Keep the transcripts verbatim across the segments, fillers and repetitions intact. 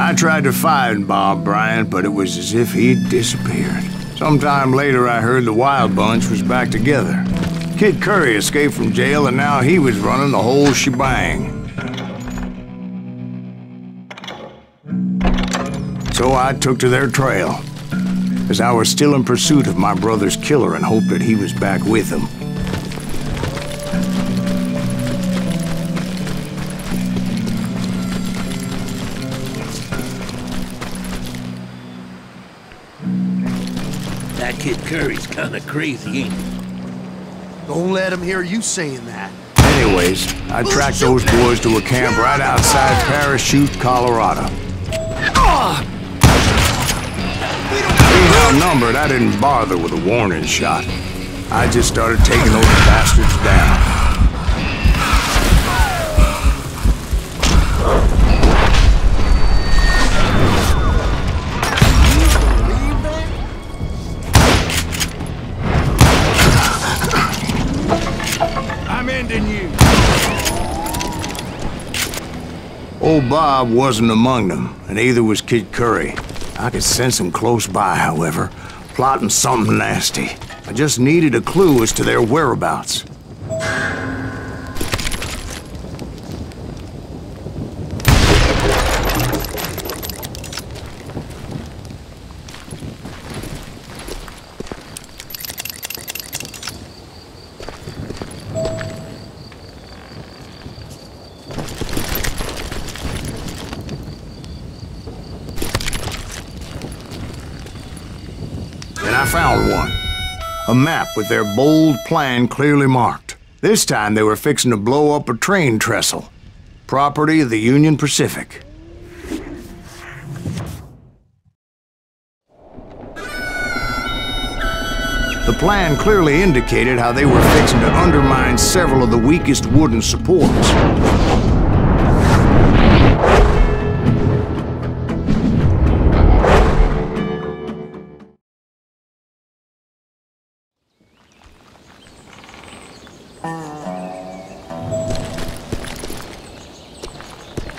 I tried to find Bob Bryant, but it was as if he'd disappeared. Sometime later, I heard the Wild Bunch was back together. Kid Curry escaped from jail, and now he was running the whole shebang. So I took to their trail, as I was still in pursuit of my brother's killer and hoped that he was back with him. That Kid Curry's kinda crazy, ain't he? Don't let him hear you saying that. Anyways, I tracked those boys to a camp right outside Parachute, Colorado. Being outnumbered, I didn't bother with a warning shot. I just started taking those bastards down. Old Bob wasn't among them, and neither was Kid Curry. I could sense him close by, however, plotting something nasty. I just needed a clue as to their whereabouts. I found one. A map with their bold plan clearly marked. This time they were fixing to blow up a train trestle, property of the Union Pacific. The plan clearly indicated how they were fixing to undermine several of the weakest wooden supports.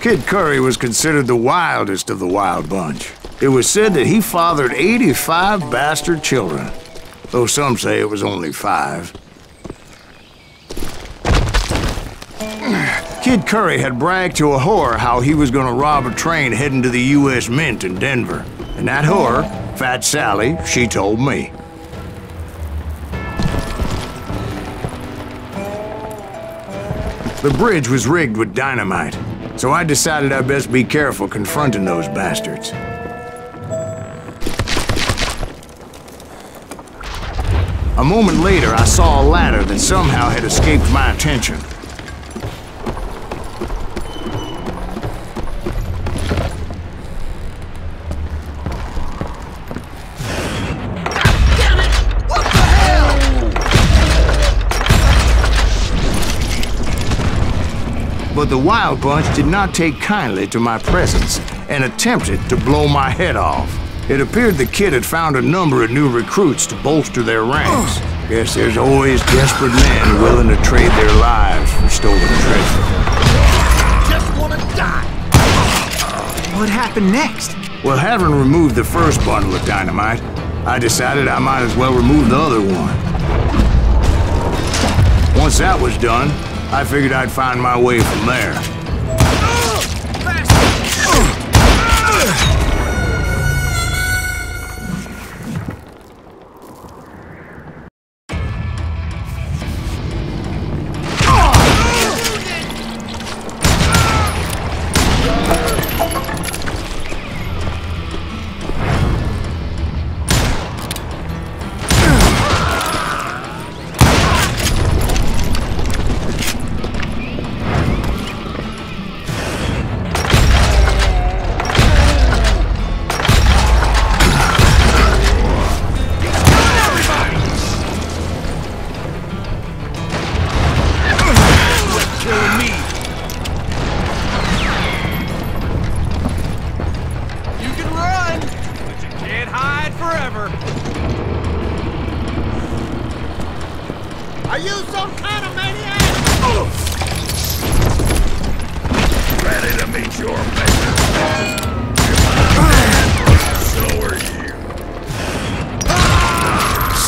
Kid Curry was considered the wildest of the Wild Bunch. It was said that he fathered eighty-five bastard children, though some say it was only five. Kid Curry had bragged to a whore how he was gonna rob a train heading to the U S Mint in Denver. And that whore, Fat Sally, she told me. The bridge was rigged with dynamite. So I decided I'd best be careful confronting those bastards. A moment later, I saw a ladder that somehow had escaped my attention. But the Wild Bunch did not take kindly to my presence and attempted to blow my head off. It appeared the Kid had found a number of new recruits to bolster their ranks. Guess there's always desperate men willing to trade their lives for stolen treasure. I just wanna die! What happened next? Well, having removed the first bundle of dynamite, I decided I might as well remove the other one. Once that was done, I figured I'd find my way from there.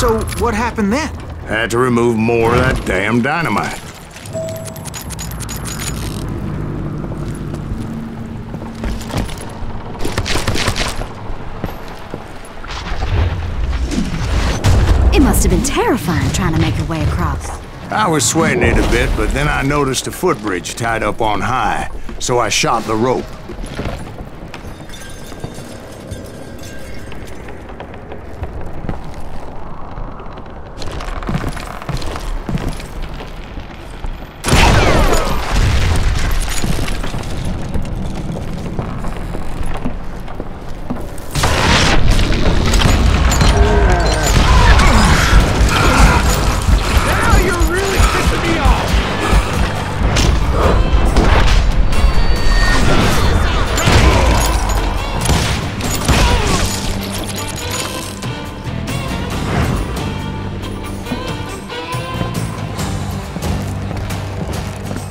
So what happened then? Had to remove more of that damn dynamite. It must have been terrifying trying to make your way across. I was sweating it a bit, but then I noticed a footbridge tied up on high, so I shot the rope.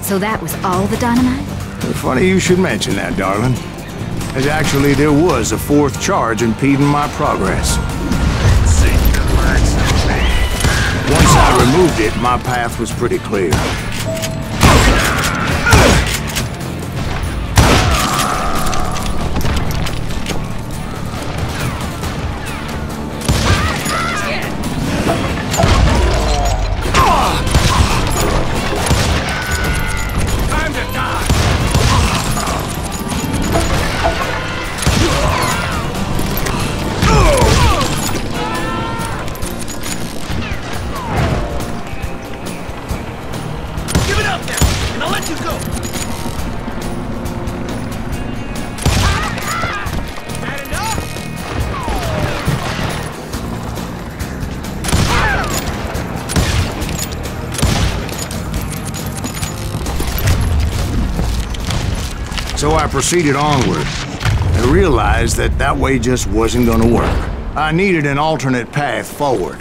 So that was all the dynamite? Funny you should mention that, darling. As actually there was a fourth charge impeding my progress. Once I removed it, my path was pretty clear. So I proceeded onward and realized that that way just wasn't going to work. I needed an alternate path forward.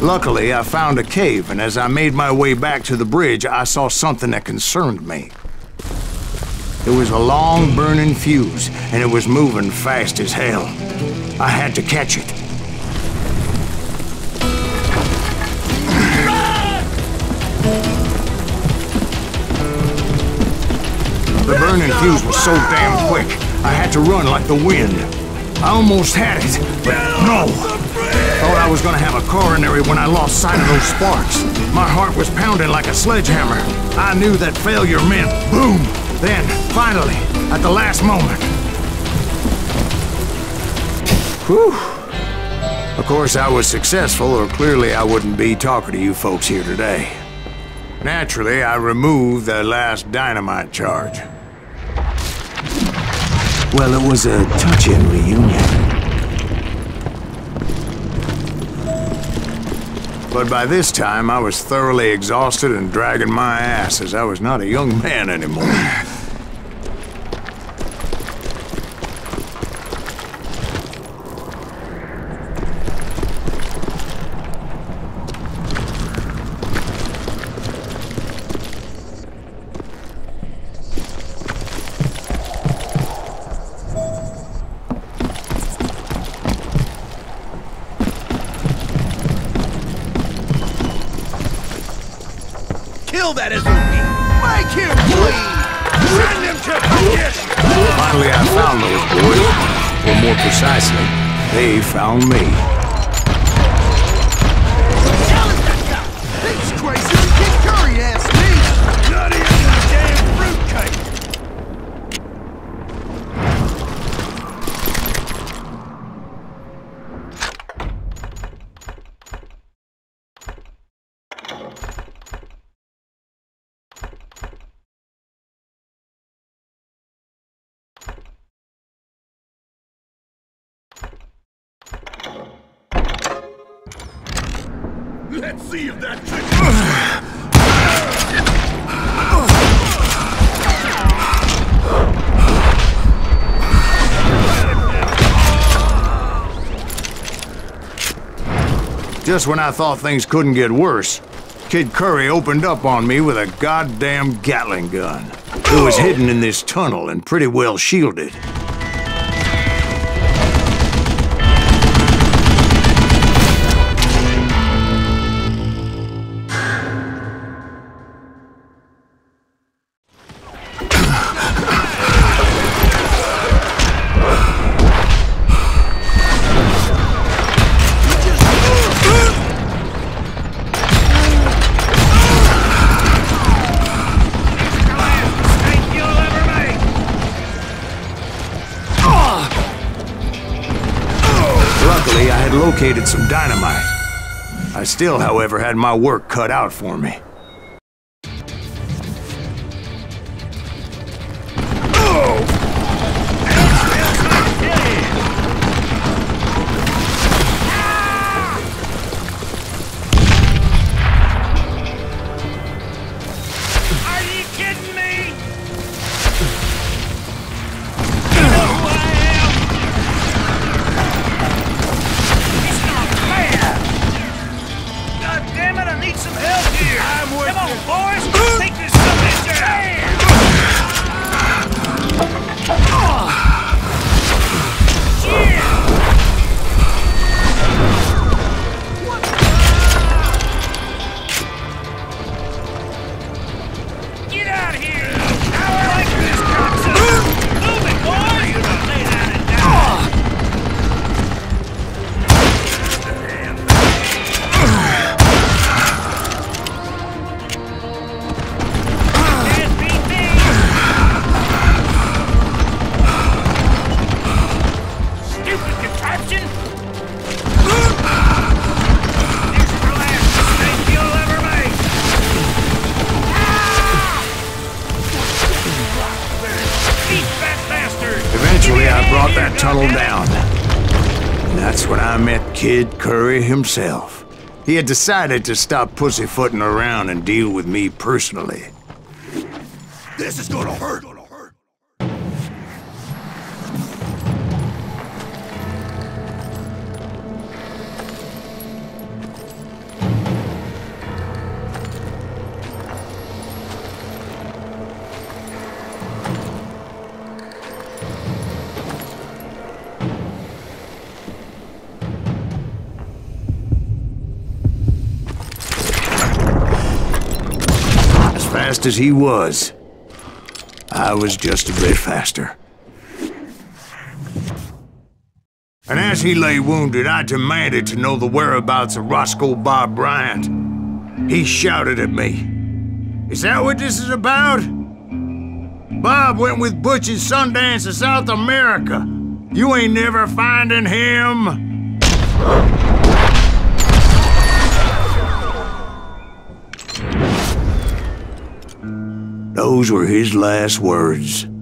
Luckily, I found a cave, and as I made my way back to the bridge, I saw something that concerned me. It was a long, burning fuse, and it was moving fast as hell. I had to catch it. The burning fuse was so damn quick, I had to run like the wind. I almost had it, but no! Thought I was gonna have a coronary when I lost sight of those sparks. My heart was pounding like a sledgehammer. I knew that failure meant boom. Then, finally, at the last moment. Whew. Of course, I was successful, or clearly I wouldn't be talking to you folks here today. Naturally, I removed the last dynamite charge. Well, it was a touching reunion. But by this time, I was thoroughly exhausted and dragging my ass, as I was not a young man anymore. That is Make him bleed! Send him to the Finally, I found those boys, or more precisely, They found me. Challenge that guy! He's crazy. Kid Curry asked me. Not even a damn fruitcake. Let's see if that tricks. Just when I thought things couldn't get worse, Kid Curry opened up on me with a goddamn Gatling gun. It was hidden in this tunnel and pretty well shielded. I had located some dynamite. I still, however, had my work cut out for me. Kid Curry himself. He had decided to stop pussyfooting around and deal with me personally. This is gonna hurt! Fast as he was, I was just a bit faster. And as he lay wounded, I demanded to know the whereabouts of Roscoe Bob Bryant. He shouted at me, "Is that what this is about? Bob went with Butch and Sundance to South America. You ain't never finding him." Those were his last words.